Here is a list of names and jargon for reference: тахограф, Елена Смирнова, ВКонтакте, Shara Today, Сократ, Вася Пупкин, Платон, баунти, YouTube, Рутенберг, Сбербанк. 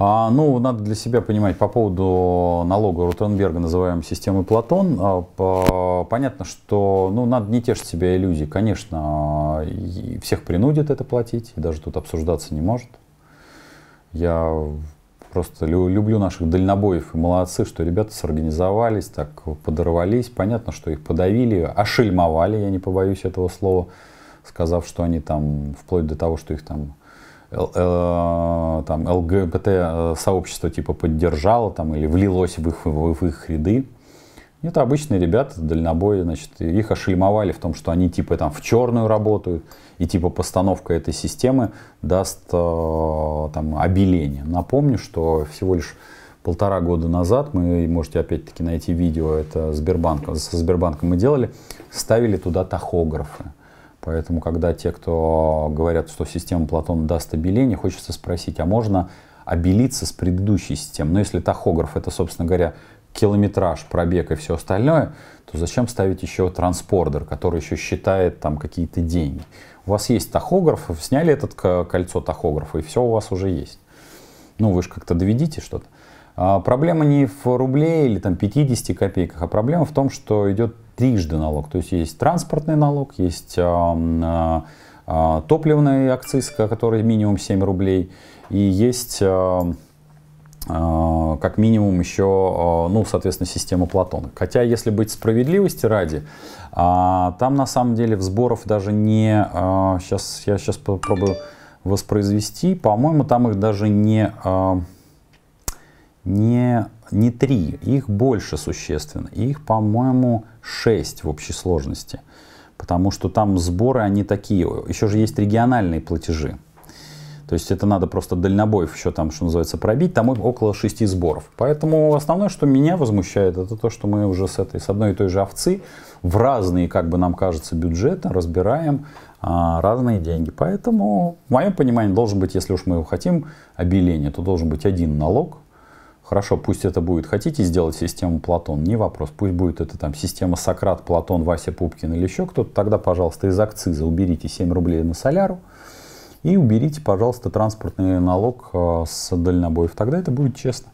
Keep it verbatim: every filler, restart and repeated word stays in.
А, ну, надо для себя понимать, по поводу налога Рутенберга, называемой системы Платон, а, по, понятно, что ну, надо не тешить себя иллюзий. Конечно, всех принудит это платить, и даже тут обсуждаться не может. Я просто лю, люблю наших дальнобоев, и молодцы, что ребята сорганизовались, так подорвались. Понятно, что их подавили, ошельмовали, я не побоюсь этого слова, сказав, что они там, вплоть до того, что их там... там ЛГБТ-сообщество типа поддержало там, или влилось в их, в их ряды. Это обычные ребята, дальнобои, значит, их ошельмовали в том, что они типа там в черную работают, и типа постановка этой системы даст там обеление. Напомню, что всего лишь полтора года назад, мы можете опять-таки найти видео, это Сбербанк, со Сбербанком мы делали, ставили туда тахографы. Поэтому, когда те, кто говорят, что система Платона даст обеление, хочется спросить, а можно обелиться с предыдущей системой? Но если тахограф — это, собственно говоря, километраж, пробег и все остальное, то зачем ставить еще транспордер, который еще считает там какие-то деньги? У вас есть тахограф, сняли это кольцо тахографа, и все у вас уже есть. Ну, вы же как-то доведите что-то. А проблема не в рубле или там пятидесяти копейках, а проблема в том, что идет трижды налог. То есть есть транспортный налог, есть э, э, топливный акциз, который минимум семь рублей, и есть э, э, как минимум еще, э, ну, соответственно, система Платона. Хотя, если быть справедливости ради, э, там на самом деле в сборов даже не... Э, сейчас я сейчас попробую воспроизвести. По-моему, там их даже не... Э, Не, не три, их больше существенно, их, по-моему, шесть в общей сложности, потому что там сборы, они такие, еще же есть региональные платежи, то есть это надо просто дальнобоев еще там, что называется, пробить, там около шести сборов. Поэтому основное, что меня возмущает, это то, что мы уже с этой, с одной и той же овцы в разные, как бы нам кажется, бюджеты разбираем а, разные деньги. Поэтому, в моем понимании, должен быть, если уж мы его хотим, обеление, то должен быть один налог. Хорошо, пусть это будет, хотите сделать систему Платон, не вопрос, пусть будет это там система Сократ, Платон, Вася Пупкин или еще кто-то, тогда, пожалуйста, из акциза уберите семь рублей на соляру и уберите, пожалуйста, транспортный налог с дальнобоев, тогда это будет честно.